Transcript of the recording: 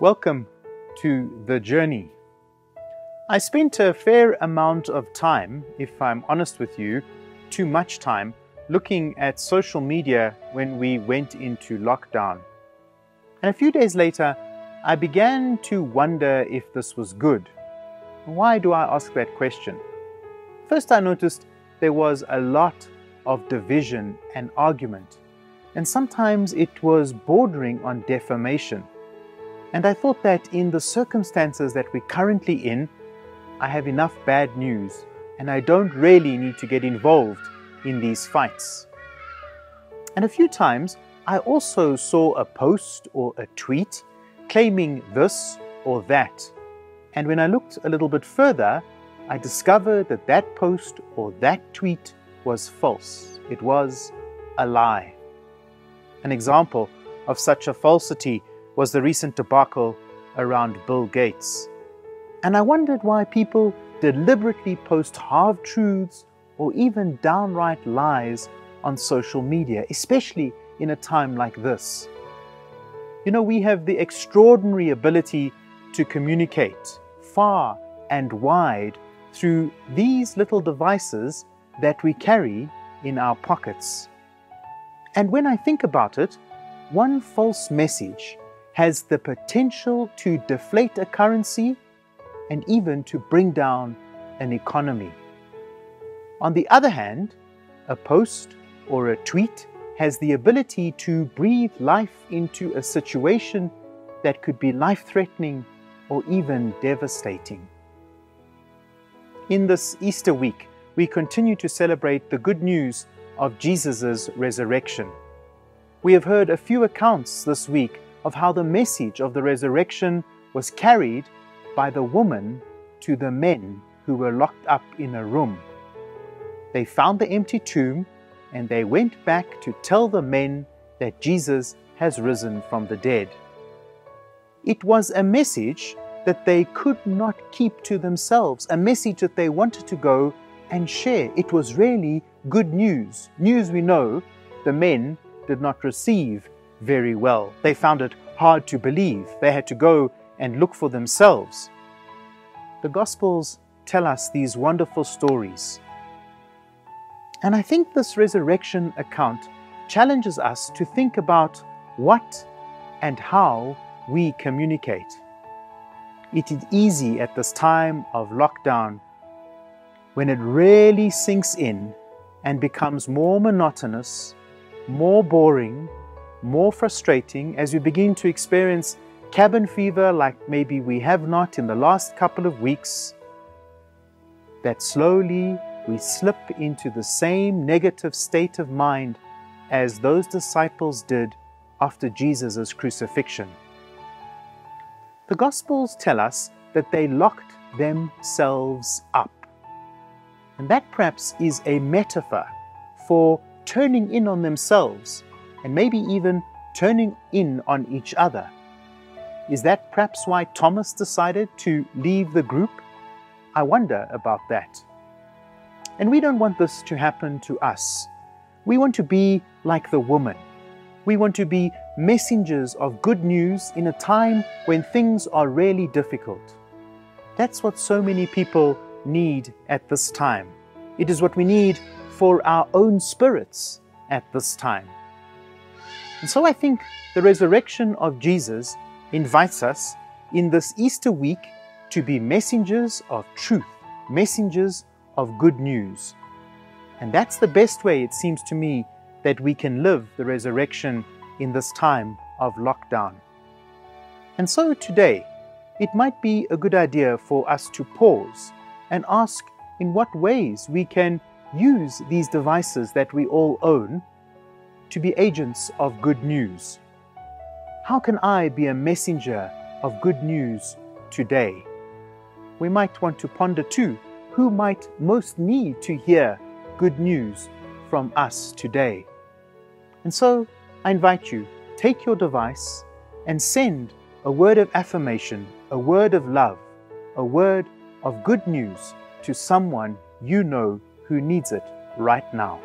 Welcome to The Journey. I spent a fair amount of time, if I'm honest with you, too much time, looking at social media when we went into lockdown. And a few days later, I began to wonder if this was good. Why do I ask that question? First, I noticed there was a lot of division and argument, and sometimes it was bordering on defamation. And I thought that in the circumstances that we're currently in, I have enough bad news and I don't really need to get involved in these fights. And a few times I also saw a post or a tweet claiming this or that. And when I looked a little bit further, I discovered that that post or that tweet was false. It was a lie. An example of such a falsity was the recent debacle around Bill Gates. And I wondered why people deliberately post half-truths or even downright lies on social media, especially in a time like this. You know, we have the extraordinary ability to communicate far and wide through these little devices that we carry in our pockets. And when I think about it, one false message has the potential to deflate a currency and even to bring down an economy. On the other hand, a post or a tweet has the ability to breathe life into a situation that could be life-threatening or even devastating. In this Easter week, we continue to celebrate the good news of Jesus' resurrection. We have heard a few accounts this week of how the message of the resurrection was carried by the woman to the men who were locked up in a room. They found the empty tomb and they went back to tell the men that Jesus has risen from the dead. It was a message that they could not keep to themselves, a message that they wanted to go and share. It was really good news, news we know the men did not receive very well. They found it hard to believe. They had to go and look for themselves. The Gospels tell us these wonderful stories. And I think this resurrection account challenges us to think about what and how we communicate. It is easy at this time of lockdown, when it really sinks in and becomes more monotonous, more boring, more frustrating, as we begin to experience cabin fever like maybe we have not in the last couple of weeks, that slowly we slip into the same negative state of mind as those disciples did after Jesus' crucifixion. The Gospels tell us that they locked themselves up. And that perhaps is a metaphor for turning in on themselves and maybe even turning in on each other. Is that perhaps why Thomas decided to leave the group? I wonder about that. And we don't want this to happen to us. We want to be like the woman. We want to be messengers of good news in a time when things are really difficult. That's what so many people need at this time. It is what we need for our own spirits at this time. And so I think the resurrection of Jesus invites us in this Easter week to be messengers of truth, messengers of good news. And that's the best way, it seems to me, that we can live the resurrection in this time of lockdown. And so today, it might be a good idea for us to pause and ask in what ways we can use these devices that we all own to be agents of good news. How can I be a messenger of good news today? We might want to ponder too, who might most need to hear good news from us today? And so I invite you, take your device and send a word of affirmation, a word of love, a word of good news to someone you know who needs it right now.